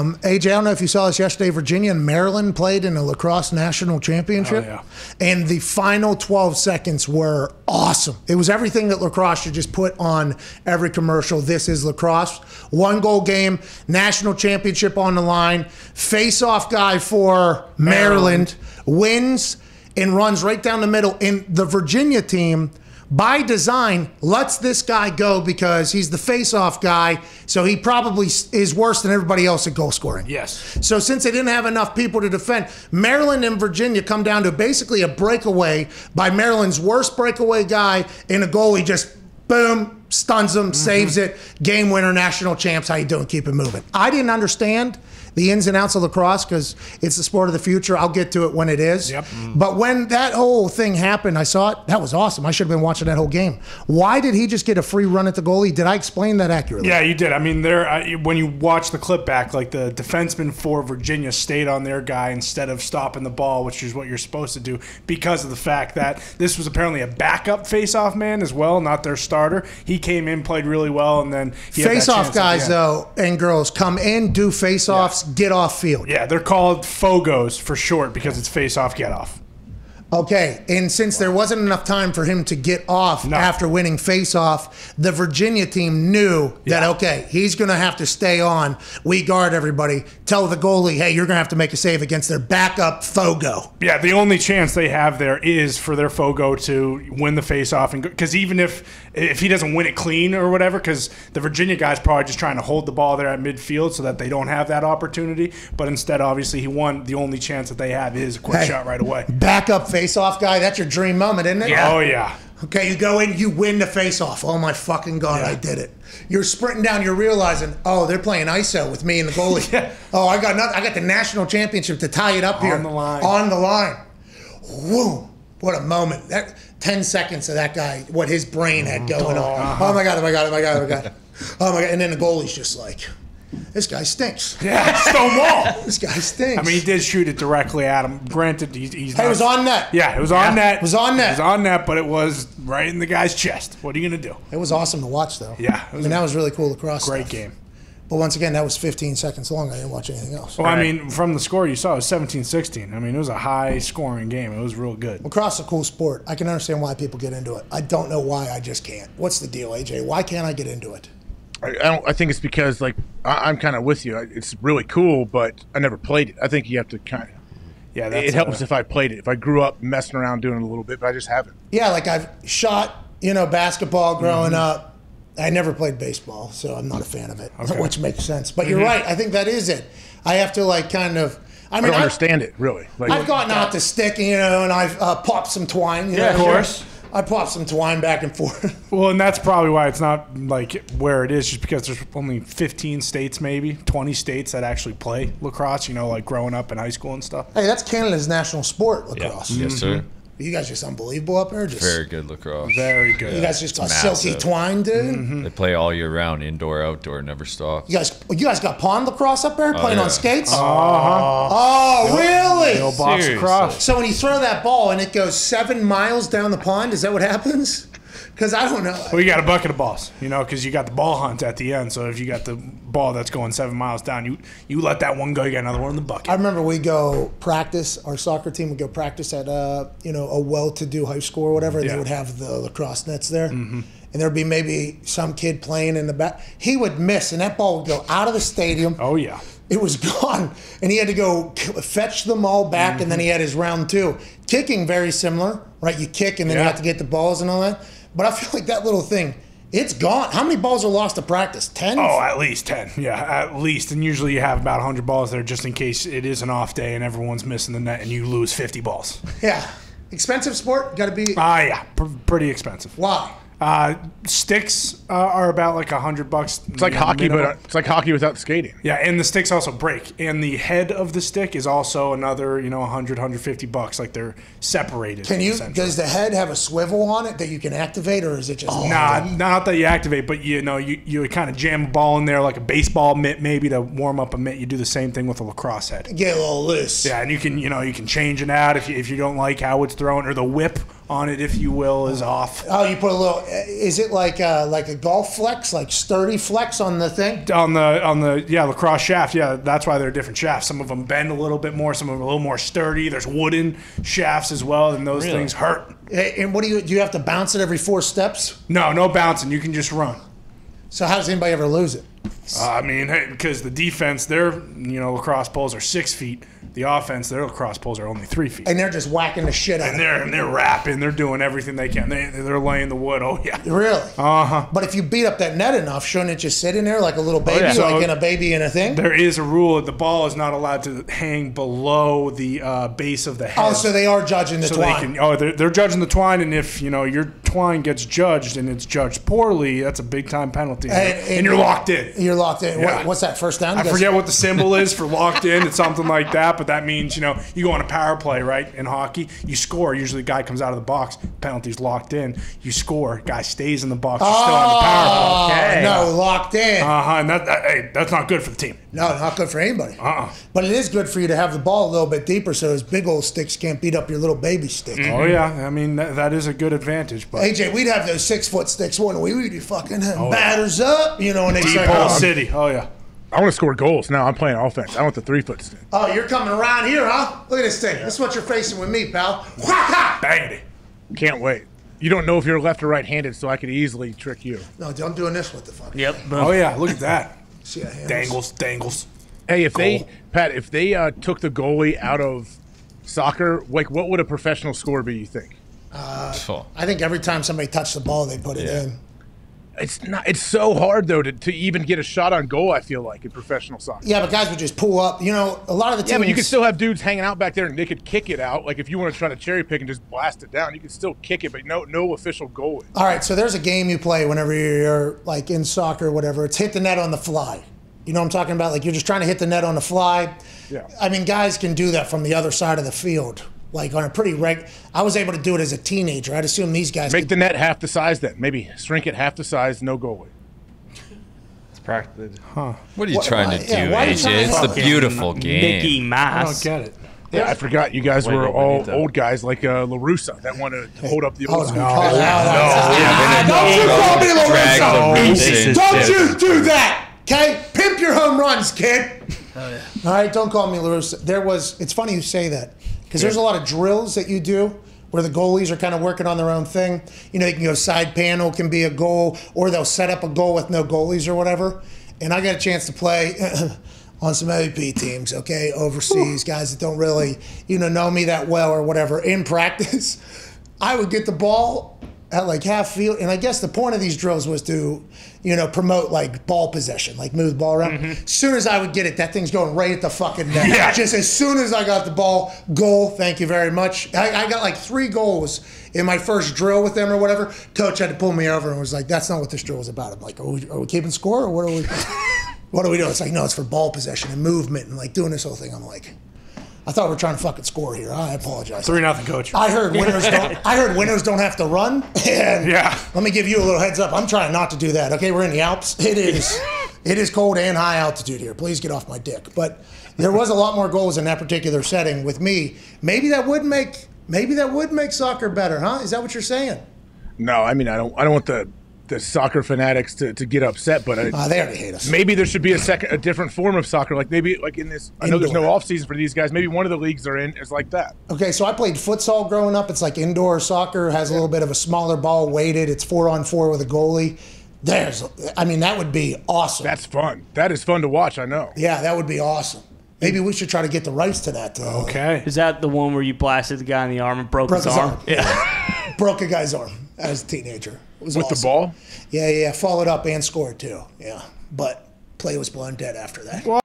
AJ, I don't know if you saw this yesterday. Virginia and Maryland played in a lacrosse national championship. Oh, yeah. And the final 12 seconds were awesome. It was everything that lacrosse should just put on every commercial. This is lacrosse. One-goal game, national championship on the line. Face-off guy for Maryland wins and runs right down the middle. And the Virginia team, by design, lets this guy go because he's the face-off guy, so he probably is worse than everybody else at goal scoring. Yes. So since they didn't have enough people to defend, Maryland and Virginia come down to basically a breakaway by Maryland's worst breakaway guy, and a goalie just, boom, stuns him, saves it, game winner, national champs. How you doing? Keep it moving. I didn't understand the ins and outs of lacrosse because it's the sport of the future. I'll get to it when it is. Yep. But when that whole thing happened, I saw it. That was awesome. I should have been watching that whole game. Why did he just get a free run at the goalie? Did I explain that accurately? Yeah, you did. I mean, when you watch the clip back, like the defenseman for Virginia stayed on their guy instead of stopping the ball, which is what you're supposed to do because of the fact that this was apparently a backup faceoff man as well, not their starter. He came in, played really well, and then he had that chance at the end. Faceoff guys, though, and girls come in, do faceoffs. Yeah. Get off field. Yeah, they're called FOGOs for short because it's face off, get off. Okay, and since there wasn't enough time for him to get off after winning face off, the Virginia team knew that, okay, he's going to have to stay on. We guard everybody. Tell the goalie, hey, you're going to have to make a save against their backup FOGO. Yeah, the only chance they have there is for their FOGO to win the face off, because even if he doesn't win it clean or whatever, because the Virginia guy's probably just trying to hold the ball there at midfield so that they don't have that opportunity. But instead, obviously, he won. The only chance that they have is a quick shot right away. Backup face off guy, that's your dream moment, isn't it? Yeah. Oh, yeah. Okay, you go in, you win the face-off. Oh, my fucking God, I did it. You're sprinting down, you're realizing, oh, they're playing ISO with me and the goalie. Oh, I got nothing. I got the national championship to tie it up here. On the line. On the line. Whoa, what a moment. That 10 seconds of that guy, what his brain had going on. Oh, my God, oh, my God, oh, my God, oh, my God. Oh, my God. And then the goalie's just like, this guy stinks. Yeah, stonewall. This guy stinks. I mean, he did shoot it directly at him. Granted, he's not. It was on net. Yeah, it was on net. It was on net. It was on net, but it was right in the guy's chest. What are you going to do? It was awesome to watch, though. Yeah. I mean, that was really cool lacrosse. Great game. But once again, that was 15 seconds long. I didn't watch anything else. Well, I mean, from the score you saw, it was 17-16. I mean, it was a high-scoring game. It was real good. Lacrosse is a cool sport. I can understand why people get into it. I don't know why. I just can't. What's the deal, AJ? Why can't I get into it? I think it's because, like, I'm kind of with you. It's really cool, but I never played it. I think you have to kind of. Yeah, it helps if I played it. If I grew up messing around doing it a little bit, but I just haven't. Yeah, like I've shot, you know, basketball growing up. I never played baseball, so I'm not a fan of it, which makes sense. But you're right. I think that is it. I have to, like, kind of. I mean, I don't understand it really. Like, I've gotten out the stick, you know, and I've popped some twine. You know, of course. I pop some twine back and forth. Well, and that's probably why it's not like where it is, just because there's only 15 states, maybe 20 states that actually play lacrosse, you know, like growing up in high school and stuff. Hey, that's Canada's national sport, lacrosse. Yeah. Yes, sir. You guys just unbelievable up there. Just very good lacrosse. Very good. Yeah. You guys just got silky twine, dude. They play all year round, indoor, outdoor, never stops. You guys got pond lacrosse up there, playing on skates? Oh, really? No box lacrosse. So when you throw that ball and it goes 7 miles down the pond, is that what happens? Because I don't know. Well, you got a bucket of balls, you know, because you got the ball hunt at the end. So if you got the ball that's going 7 miles down, you let that one go. You got another one in the bucket. I remember we go practice. Our soccer team would go practice at you know, a well-to-do high school or whatever. And they would have the lacrosse nets there, and there'd be maybe some kid playing in the back. He would miss, and that ball would go out of the stadium. Oh yeah. It was gone, and he had to go fetch them all back, and then he had his round two. Kicking very similar, right? You kick, and then you have to get the balls and all that. But I feel like that little thing, it's gone. How many balls are lost to practice? 10? Oh, at least 10. Yeah, at least. And usually you have about 100 balls there just in case it is an off day and everyone's missing the net and you lose 50 balls. Yeah. Expensive sport? Got to be. Yeah. Pretty expensive. Why? Sticks are about like $100. It's like hockey, but it's like hockey without skating. Yeah, and the sticks also break, and the head of the stick is also another, you know, $100, $150. Like they're separated. Can you? Does the head have a swivel on it that you can activate, or is it just? Nah, not that you activate, but you know, you would kind of jam a ball in there like a baseball mitt, maybe to warm up a mitt. You do the same thing with a lacrosse head. Get a little loose. Yeah, and you can change it out if you don't like how it's thrown, or the whip on it, if you will, is off. Oh, you put a little. Is it like a golf flex, like sturdy flex on the thing? On the yeah, lacrosse shaft. Yeah, that's why they're different shafts. Some of them bend a little bit more. Some of them are a little more sturdy. There's wooden shafts as well, and those things hurt. And what do? You have to bounce it every 4 steps? No, no bouncing. You can just run. So how does anybody ever lose it? I mean, hey, because the defense, their lacrosse poles are 6 feet. The offense, their lacrosse poles are only 3 feet. And they're just whacking the shit out of them. And they're rapping. They're doing everything they can. They're laying the wood. Oh, yeah. Really? Uh-huh. But if you beat up that net enough, shouldn't it just sit in there like a little baby, like in a baby in a thing? There is a rule that the ball is not allowed to hang below the base of the head. Oh, so they are judging the twine. They're judging the twine, and if, your twine gets judged and it's judged poorly, that's a big-time penalty. And you're locked in. You're locked in. Yeah. What's that, first down? I forget what the symbol is for locked in. It's something like that, but that means, you go on a power play, right, in hockey. You score. Usually the guy comes out of the box. Penalty's locked in. You score. Guy stays in the box. You're still on the power play. Okay. No, locked in. Uh-huh. And that's not good for the team. No, not good for anybody. Uh-uh. But it is good for you to have the ball a little bit deeper so those big old sticks can't beat up your little baby stick. Mm-hmm. Oh, yeah. I mean, that is a good advantage. But AJ, we'd have those 6-foot sticks, wouldn't we? We'd be fucking batters up, and they start City. Oh, yeah. I want to score goals. Now I'm playing offense. I want the 3-foot stick. Oh, you're coming around here, huh? Look at this thing. Yeah. This is what you're facing with me, pal. Bang it. Can't wait. You don't know if you're left or right-handed, so I could easily trick you. No, I'm doing this with the fucking thing. Oh, yeah. Look at that. See how handles. Dangles. Hey, if they took the goalie out of soccer, like, what would a professional score be, you think? I think every time somebody touched the ball, they put it in. It's not. It's so hard, though, to even get a shot on goal, I feel like, in professional soccer. Yeah, but guys would just pull up. A lot of the teams... Yeah, but you could still have dudes hanging out back there, and they could kick it out. Like, if you want to try to cherry pick and just blast it down, you can still kick it, but no official goal. All right, so there's a game you play whenever you're, like, in soccer or whatever. It's hit the net on the fly. You know what I'm talking about? Like, you're just trying to hit the net on the fly. Yeah. I mean, guys can do that from the other side of the field. Like on a pretty regular, I was able to do it as a teenager. I'd assume these guys make the net half the size. Then maybe shrink it half the size. No goalie. It's practically. Huh? What are you trying to do, AJ? It's the beautiful game. Mickey Mouse. I don't get it. Yeah, I forgot you guys were all old guys like La Russa that want to hold up the old school. Don't you call me La Russa. Don't you do that. Okay, pimp your home runs, kid. Oh yeah. All right, don't call me La Russa. It's funny you say that. Because there's a lot of drills that you do where the goalies are kind of working on their own thing. They can go side panel, can be a goal, or they'll set up a goal with no goalies or whatever. And I got a chance to play on some OEP teams, okay, overseas, guys that don't really, know me that well or whatever. In practice, I would get the ball at like half field. And I guess the point of these drills was to, promote like ball possession, like move the ball around. As soon as I would get it, that thing's going right at the fucking net. Yeah. Just as soon as I got the ball, goal, thank you very much. I got like 3 goals in my first drill with them or whatever. Coach had to pull me over and was like, that's not what this drill was about. I'm like, are we keeping score or what are we, what are we doing? It's like, no, it's for ball possession and movement and like doing this whole thing. I'm like, I thought we were trying to fucking score here. I apologize. 3-0, coach. I heard winners don't have to run. And let me give you a little heads up. I'm trying not to do that. Okay, we're in the Alps. It is cold and high altitude here. Please get off my dick. But there was a lot more goals in that particular setting with me. Maybe that would make soccer better, huh? Is that what you're saying? No, I mean I don't want the soccer fanatics to get upset, but they already hate us. Maybe there should be a different form of soccer, like maybe like in this. I know there's no off season for these guys. Maybe one of the leagues they're in is like that. Okay, so I played futsal growing up. It's like indoor soccer, has a little bit of a smaller ball, weighted. It's 4-on-4 with a goalie. I mean, that would be awesome. That's fun. That is fun to watch. I know. Yeah, that would be awesome. Maybe we should try to get the rights to that. Though. Okay. Is that the one where you blasted the guy in the arm and broke his arm? Yeah. Broke a guy's arm as a teenager. It was awesome. The ball? Yeah, followed up and scored too. Yeah, but play was blown dead after that. What?